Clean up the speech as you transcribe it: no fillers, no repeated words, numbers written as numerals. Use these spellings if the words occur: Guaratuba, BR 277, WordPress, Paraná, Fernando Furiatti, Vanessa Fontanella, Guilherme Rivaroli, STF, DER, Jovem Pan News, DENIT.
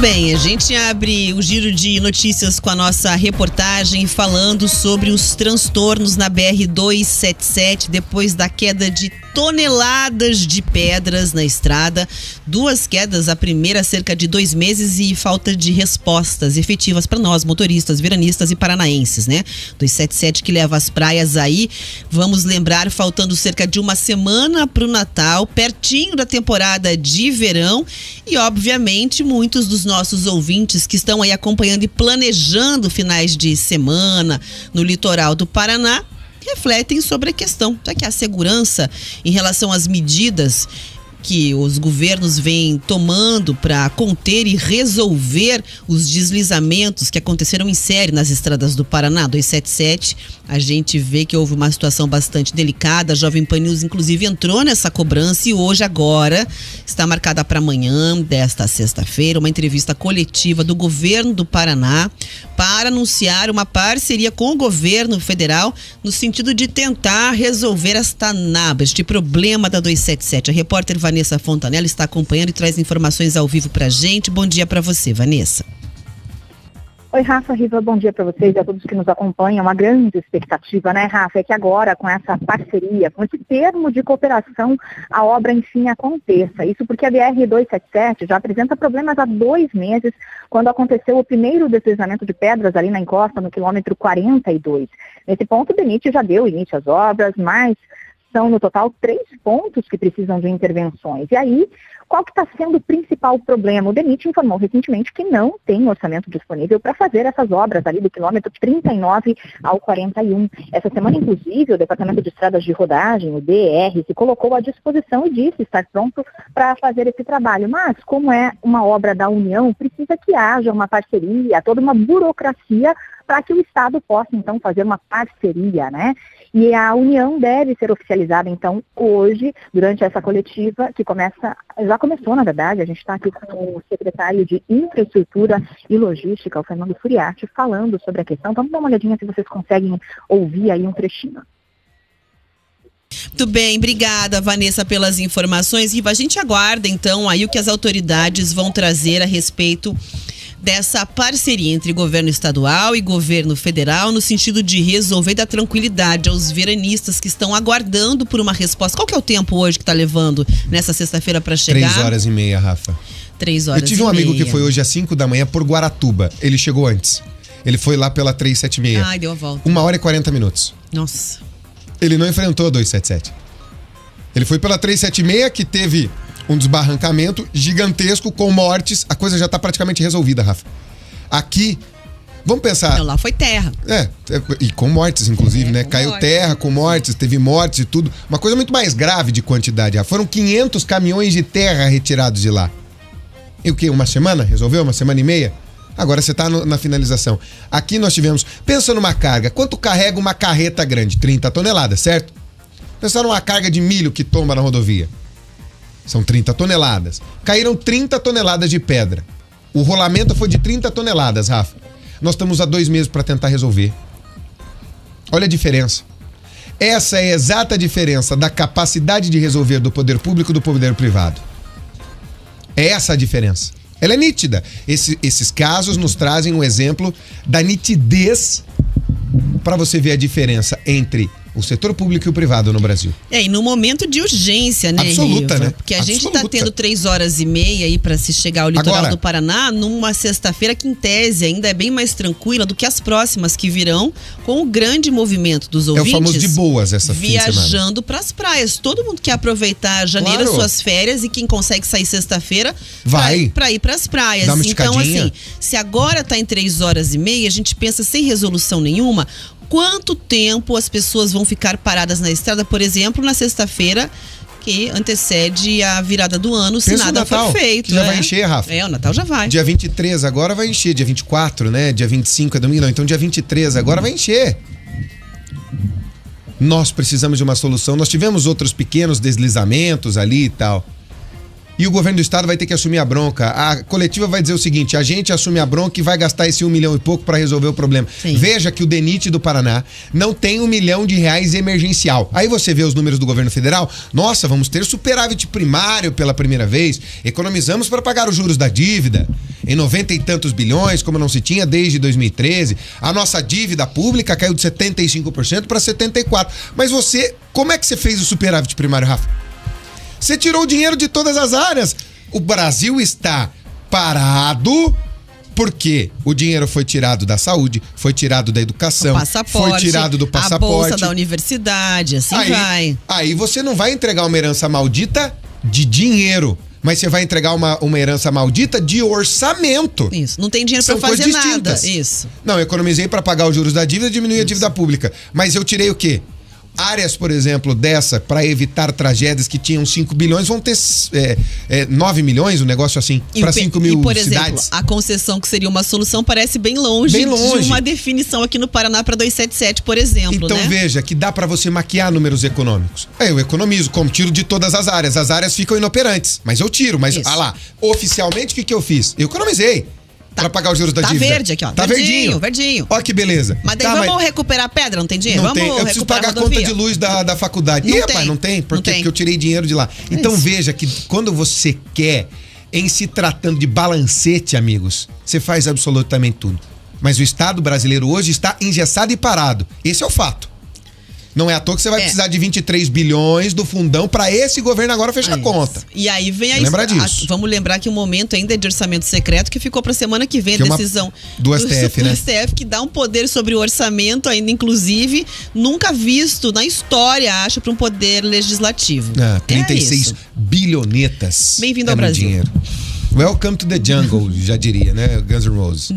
bem, a gente abre o giro de notícias com a nossa reportagem falando sobre os transtornos na BR 277 depois da queda de toneladas de pedras na estrada. Duas quedas, a primeira há cerca de 2 meses e falta de respostas efetivas para nós, motoristas, veranistas e paranaenses, né? 277 que leva as praias aí. Vamos lembrar, faltando cerca de uma semana para o Natal, pertinho da temporada de verão e, obviamente, muitos dos nossos ouvintes que estão aí acompanhando e planejando finais de semana no litoral do Paraná refletem sobre a questão. Será que a segurança em relação às medidas que os governos vêm tomando para conter e resolver os deslizamentos que aconteceram em série nas estradas do Paraná? 277, a gente vê que houve uma situação bastante delicada. A Jovem Pan News, inclusive, entrou nessa cobrança e hoje, agora, está marcada para amanhã, desta sexta-feira, uma entrevista coletiva do governo do Paraná para anunciar uma parceria com o governo federal no sentido de tentar resolver esta naba, este problema da 277. A repórter Vanessa Fontanella está acompanhando e traz informações ao vivo pra gente. Bom dia pra você, Vanessa. Oi, Rafa, Riva, bom dia para vocês e a todos que nos acompanham. Uma grande expectativa, né, Rafa? É que agora, com essa parceria, com esse termo de cooperação, a obra, enfim, aconteça. Isso porque a BR 277 já apresenta problemas há 2 meses, quando aconteceu o primeiro deslizamento de pedras ali na encosta, no quilômetro 42. Nesse ponto, o DENIT já deu início às obras, mas são, no total, 3 pontos que precisam de intervenções. E aí, qual que está sendo o principal problema? O DENIT informou recentemente que não tem orçamento disponível para fazer essas obras ali do quilômetro 39 ao 41. Essa semana, inclusive, o Departamento de Estradas de Rodagem, o DER, se colocou à disposição e disse estar pronto para fazer esse trabalho. Mas, como é uma obra da União, precisa que haja uma parceria, toda uma burocracia para que o Estado possa, então, fazer uma parceria, né? E a união deve ser oficializada, então, hoje, durante essa coletiva, que já começou, na verdade. A gente está aqui com o secretário de Infraestrutura e Logística, o Fernando Furiatti, falando sobre a questão. Vamos dar uma olhadinha se vocês conseguem ouvir aí um trechinho. Muito bem, obrigada, Vanessa, pelas informações. Riva, a gente aguarda, então, aí o que as autoridades vão trazer a respeito dessa parceria entre governo estadual e governo federal no sentido de resolver da tranquilidade aos veranistas que estão aguardando por uma resposta. Qual que é o tempo hoje que está levando nessa sexta-feira para chegar? 3h30, Rafa. 3h30. Eu tive um amigo que foi hoje às 5h por Guaratuba. Ele chegou antes. Ele foi lá pela 376. Ai, deu a volta. 1h40. Nossa. Ele não enfrentou a 277. Ele foi pela 376 que teve um desbarrancamento gigantesco com mortes. A coisa já está praticamente resolvida, Rafa. Aqui, vamos pensar... Não, lá foi terra. E com mortes, inclusive, né? Caiu terra com mortes, teve mortes e tudo. Uma coisa muito mais grave de quantidade, Rafa. Foram 500 caminhões de terra retirados de lá. E o quê? Uma semana? Resolveu? Uma semana e meia? Agora você está na finalização. Aqui nós tivemos... Pensa numa carga. Quanto carrega uma carreta grande? 30 toneladas, certo? Pensa numa carga de milho que tomba na rodovia. São 30 toneladas. Caíram 30 toneladas de pedra. O rolamento foi de 30 toneladas, Rafa. Nós estamos há 2 meses para tentar resolver. Olha a diferença. Essa é a exata diferença da capacidade de resolver do poder público e do poder privado. É essa a diferença. Ela é nítida. Esses casos nos trazem um exemplo da nitidez para você ver a diferença entre o setor público e o privado no Brasil. E no momento de urgência, né, absoluta, Riva? Né? Porque a gente está tendo 3h30 aí para se chegar ao litoral agora do Paraná numa sexta-feira que, em tese, ainda é bem mais tranquila do que as próximas que virão, com o grande movimento dos ouvintes. É o famoso de boas essa fim de semana. Viajando para as praias. Todo mundo quer aproveitar janeiro, suas férias, e quem consegue sair sexta-feira vai para ir para as praias. Dá uma esticadinha. Então, assim, se agora tá em 3h30, a gente pensa sem resolução nenhuma. Quanto tempo as pessoas vão ficar paradas na estrada, por exemplo, na sexta-feira, que antecede a virada do ano, se nada for feito? Já vai encher, Rafa. O Natal já vai. Dia 23 agora vai encher, dia 24, né? Dia 25 é domingo, não. Então dia 23 agora vai encher. Nós precisamos de uma solução. Nós tivemos outros pequenos deslizamentos ali e tal. e o governo do estado vai ter que assumir a bronca. A coletiva vai dizer o seguinte: a gente assume a bronca e vai gastar esse 1 milhão e pouco para resolver o problema. Sim. Veja que o DENIT do Paraná não tem R$1 milhão emergencial. Aí você vê os números do governo federal. Nossa, vamos ter superávit primário pela primeira vez. Economizamos para pagar os juros da dívida em 90 e tantos bilhões, como não se tinha desde 2013. A nossa dívida pública caiu de 75% para 74%. Mas você, como é que você fez o superávit primário, Rafa? Você tirou o dinheiro de todas as áreas. O Brasil está parado porque o dinheiro foi tirado da saúde, foi tirado da educação, foi tirado do passaporte, a bolsa da universidade, assim aí, vai. Aí você não vai entregar uma herança maldita de dinheiro, mas você vai entregar uma herança maldita de orçamento. Isso, não tem dinheiro pra fazer nada. Isso. Não, eu economizei pra pagar os juros da dívida e diminuir a dívida pública. Mas eu tirei o quê? Áreas, por exemplo, dessa, para evitar tragédias que tinham 5 bilhões, vão ter 9 milhões, um negócio assim, para 5 mil cidades. E, por exemplo, a concessão, que seria uma solução, parece bem longe de uma definição aqui no Paraná para 277, por exemplo. Então, né? Veja que dá para você maquiar números econômicos. Eu economizo, como tiro de todas as áreas ficam inoperantes, mas eu tiro. Mas, olha lá, oficialmente, o que eu fiz? Eu economizei. Tá. Pra pagar os juros da dívida. Tá verde aqui, ó. Tá verdinho. Ó que beleza. Mas daí vamos recuperar a pedra, não tem dinheiro? Não tem. Eu preciso pagar a conta de luz da faculdade. Não, rapaz, não tem? Por quê? Porque eu tirei dinheiro de lá. Então veja que quando você quer, em se tratando de balancete, amigos, você faz absolutamente tudo. Mas o Estado brasileiro hoje está engessado e parado. Esse é o fato. Não é à toa que você vai precisar de 23 bilhões do fundão para esse governo agora fechar a conta. E aí vem a disso. Vamos lembrar que o momento ainda é de orçamento secreto, que ficou para semana que vem, a decisão do STF, né? Do STF, que dá um poder sobre o orçamento ainda, inclusive, nunca visto na história, acho, para um poder legislativo. 36 bilhonetas. Bem-vindo ao Brasil. Dinheiro. Welcome to the jungle, já diria, né? Guns N' Roses.